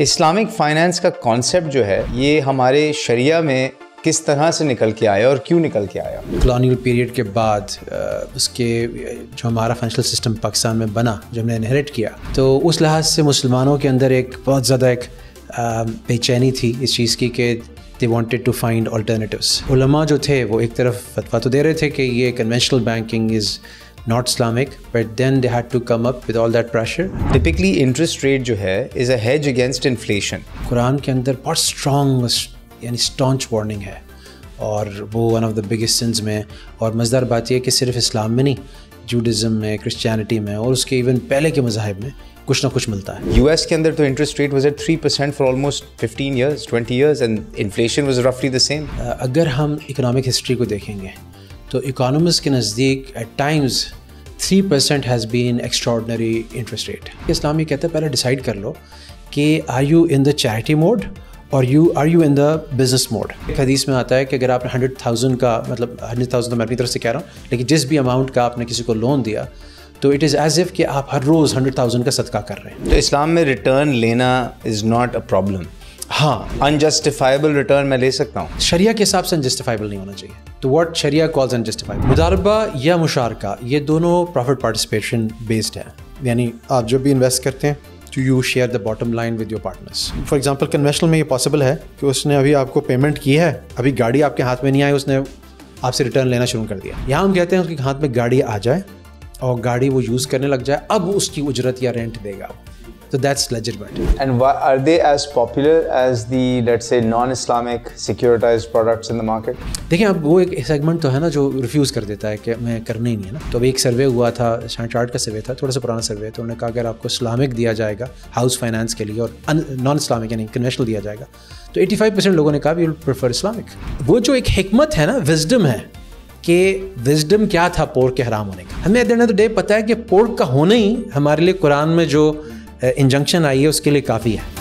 Islamic finance का concept जो है ये हमारे शरिया में किस तरह से निकल के आया और क्यों निकल के आया? कॉलोनियल पीरियड के बाद उसके जो हमारा फाइनेंशियल सिस्टम पाकिस्तान में बना, जो हमने इनहेरिट किया, तो उस लिहाज से मुसलमानों के अंदर एक बहुत ज़्यादा एक बेचैनी थी इस चीज़ की कि they wanted to find alternatives. उलमा जो थे वो एक तरफ फतवा तो दे रहे थे कि ये conventional banking is not Islamic, but then they had to come up with all that pressure. Typically interest rate जो है is a hedge against inflation. Quran के अंदर बहुत strong यानी staunch warning है और वो one of the biggest sins में, और मज़ेदार बात यह कि सिर्फ इस्लाम में नहीं, जूडिज़म में, क्रिश्चियनिटी में और उसके इवन पहले के मज़ाहिब में कुछ ना कुछ मिलता है। US के अंदर तो interest rate was at 3% for almost 15 years, 20 years and inflation was roughly the same. अगर हम इकोनॉमिक हिस्ट्री को देखेंगे तो इकोनॉमिस्ट के नज़दीक at times 3% has been extraordinary interest rate. इस्लाम ये कहता है पहले डिसाइड कर लो कि are you in the charity mode और are you in the business mode. एक हदीस में आता है कि अगर आपने 100,000 का, मतलब 100,000 तो मैं अपनी तरफ से कह रहा हूँ, लेकिन जिस भी अमाउंट का आपने किसी को लोन दिया तो इट इज़ एज इफ कि आप हर रोज़ 100,000 का सदका कर रहे हैं। तो इस्लाम में रिटर्न लेना इज़ नॉट अ प्रॉब्लम। हाँ, अनजस्टिफाइबल रिटर्न मैं ले सकता हूँ। शरिया के हिसाब से अनजस्टिफाइबल नहीं होना चाहिए। तो व्हाट शरिया कॉल्स अनजस्टिफाइबल, मुदारबा या मुशारका, ये दोनों प्रॉफिट पार्टिसिपेशन बेस्ड है, यानी आप जो भी इन्वेस्ट करते हैं तो you share the bottom line with your partners. For example conventional में ये पॉसिबल है कि उसने अभी आपको पेमेंट की है, अभी गाड़ी आपके हाथ में नहीं आई, उसने आपसे रिटर्न लेना शुरू कर दिया। यहाँ हम कहते हैं उसके हाथ में गाड़ी आ जाए और गाड़ी वो यूज़ करने लग जाए, अब उसकी उजरत या रेंट देगा। So that's legitimate. And are they as popular as the, let's say, non-Islamic securitized products in the market? देखिए, अब वो एक सेगमेंट तो है ना जो रिफ्यूज़ कर देता है कि मैं करना ही नहीं है ना। तो अभी एक सर्वे हुआ था, चार्ट का सर्वे था, थोड़ा सा पुराना सर्वे, तो उन्होंने कहा अगर आपको इस्लामिक दिया जाएगा हाउस फाइनेंस के लिए और नॉन इस्लामिक यानी कन्वेंशनल दिया जाएगा तो 85% लोगों ने कहा वी विल प्रेफर इस्लामिक। वो जो एक हिकमत है ना, विजडम है, कि विजडम क्या था पोर्क के हराम होने का। हमें at the end of the day पता है कि पोर्क का होना ही हमारे लिए कुरान में जो इंजंक्शन आई है उसके लिए काफ़ी है।